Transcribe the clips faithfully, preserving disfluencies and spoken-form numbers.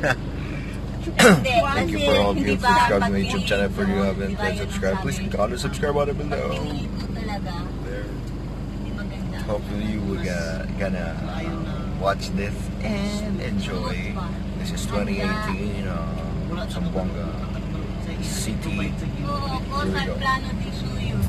Thank you for all of you who subscribe to my YouTube channel. If you haven't, then subscribe. Please click on the subscribe button below. There. Hopefully you will uh, gonna watch this and enjoy. This is twenty eighteen uh, Zamboanga City. Here we go.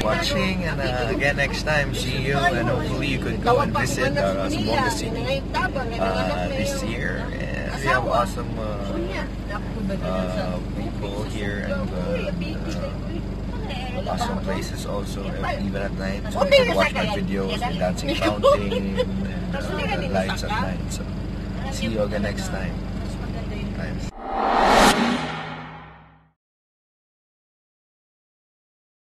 for watching, and uh, again next time see you, and hopefully you could go and visit our Zamboanga City uh, this year. And we have awesome uh, uh, people here, and uh, uh, awesome places also, and even at night. So you can watch my videos with dancing fountain and uh, lights at night. So see you again next time. Thanks.